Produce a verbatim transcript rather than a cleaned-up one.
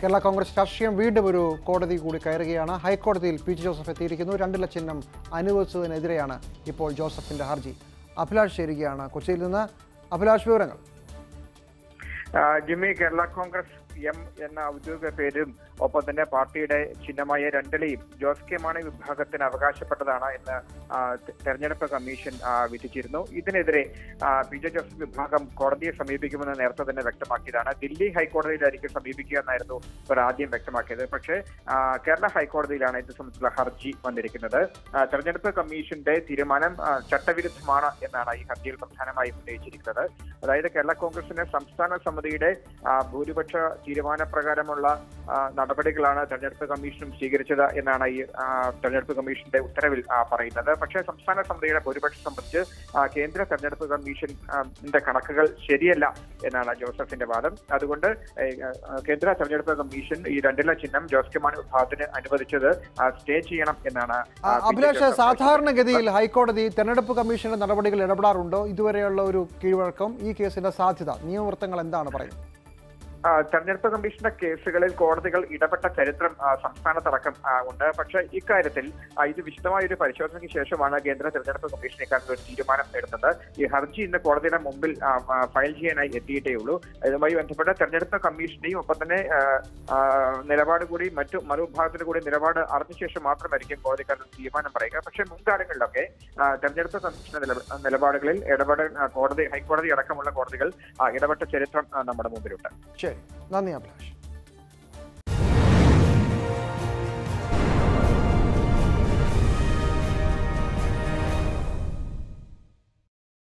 Kerala Congress Rashtriyam വീണ്ടും ഒരു കോടതി കൂടി കയറുകയാണ്. ഹൈക്കോടതിയിൽ പി ജെ ജോസഫ് എത്തിയിരിക്കുന്നു. രണ്ടില ചിഹ്നം അനുവദിച്ചതിനെതിരെയാണ് ഇപ്പോൾ ജോസഫിന്റെ ഹർജി. അഭിലാഷ് ശരിയാണ് കൊച്ചിയിൽ നിന്ന്. അഭിലാഷ്, വിവരങ്ങൾ. ജിമ്മി, കേരള കോൺഗ്രസ് എം എന്ന ഔദ്യോഗിക പേരും ഒപ്പം തന്നെ പാർട്ടിയുടെ ചിഹ്നമായ രണ്ടിലയും ജോസ് കെ മാണി വിഭാഗത്തിന് അവകാശപ്പെട്ടതാണ് എന്ന് തെരഞ്ഞെടുപ്പ് കമ്മീഷൻ വിധിച്ചിരുന്നു. ഇതിനെതിരെ പി ജെ ജോസഫ് വിഭാഗം കോടതിയെ സമീപിക്കുമെന്ന് നേരത്തെ തന്നെ വ്യക്തമാക്കിയതാണ്. ദില്ലി ഹൈക്കോടതിയിലായിരിക്കും സമീപിക്കുക എന്നായിരുന്നു ഇവർ ആദ്യം വ്യക്തമാക്കിയത്. പക്ഷേ കേരള ഹൈക്കോടതിയിലാണ് ഇത് സംബന്ധിച്ചുള്ള ഹർജി വന്നിരിക്കുന്നത്. തെരഞ്ഞെടുപ്പ് കമ്മീഷന്റെ തീരുമാനം ചട്ടവിരുദ്ധമാണ് എന്നാണ് ഈ ഹർജിയിൽ പ്രധാനമായും ഉന്നയിച്ചിരിക്കുന്നത്. അതായത് കേരള കോൺഗ്രസിന്റെ സംസ്ഥാന സമിതിയുടെ ഭൂരിപക്ഷ തീരുമാനപ്രകാരമുള്ള നടപടികളാണ് തെരഞ്ഞെടുപ്പ് കമ്മീഷനും സ്വീകരിച്ചത് എന്നാണ് ഈ തെരഞ്ഞെടുപ്പ് കമ്മീഷന്റെ ഉത്തരവിൽ പറയുന്നത്. പക്ഷേ സംസ്ഥാന സമിതിയുടെ ഭൂരിപക്ഷം സംബന്ധിച്ച് കേന്ദ്ര തെരഞ്ഞെടുപ്പ് കമ്മീഷന്റെ കണക്കുകൾ ശരിയല്ല എന്നാണ് ജോസഫിന്റെ വാദം. അതുകൊണ്ട് കേന്ദ്ര തെരഞ്ഞെടുപ്പ് കമ്മീഷൻ ഈ രണ്ടില ചിഹ്നം ജോസ് കെ മാണി വിഭാഗത്തിന് അനുവദിച്ചത് സ്റ്റേ ചെയ്യണം എന്നാണ്. അഭിലാഷ്, സാധാരണഗതിയിൽ ഹൈക്കോടതി തെരഞ്ഞെടുപ്പ് കമ്മീഷന്റെ നടപടികൾ ഇടപെടാറുണ്ടോ? ഇതുവരെയുള്ള ഒരു കീഴ്വഴക്കം ഈ കേസിന്റെ സാധ്യത, നിയമവൃത്തങ്ങൾ എന്താണ് പറയുന്നത്? തെരഞ്ഞെടുപ്പ് കമ്മീഷന്റെ കേസുകളിൽ കോടതികൾ ഇടപെട്ട ചരിത്രം സംസ്ഥാനത്തടക്കം ഉണ്ട്. പക്ഷേ ഇക്കാര്യത്തിൽ ഇത് വിശദമായ ഒരു പരിശോധനയ്ക്ക് ശേഷമാണ് കേന്ദ്ര തെരഞ്ഞെടുപ്പ് കമ്മീഷൻ ഇക്കാര്യത്തിൽ ഒരു തീരുമാനം എടുത്തത്. ഈ ഹർജി ഇന്ന് കോടതിയുടെ മുമ്പിൽ ഫയൽ ചെയ്യാനായി എത്തിയിട്ടേ ഉള്ളൂ. ഇതുമായി ബന്ധപ്പെട്ട തെരഞ്ഞെടുപ്പ് കമ്മീഷന്റെയും ഒപ്പം തന്നെ നിലപാട് കൂടി മറ്റു മറുവിഭാഗത്തിന്റെ കൂടി നിലപാട് അറിഞ്ഞ ശേഷം മാത്രമായിരിക്കും കോടതി ഇക്കാര്യത്തിൽ തീരുമാനം പറയുക. പക്ഷേ മുൻകാലങ്ങളിലൊക്കെ തെരഞ്ഞെടുപ്പ് കമ്മീഷന്റെ നിലപാടുകളിൽ ഇടപെട കോടതി ഹൈക്കോടതി അടക്കമുള്ള കോടതികൾ ഇടപെട്ട ചരിത്രം നമ്മുടെ മുമ്പിലുണ്ട്. ശരി, നന്ദി അഭിലാഷ്.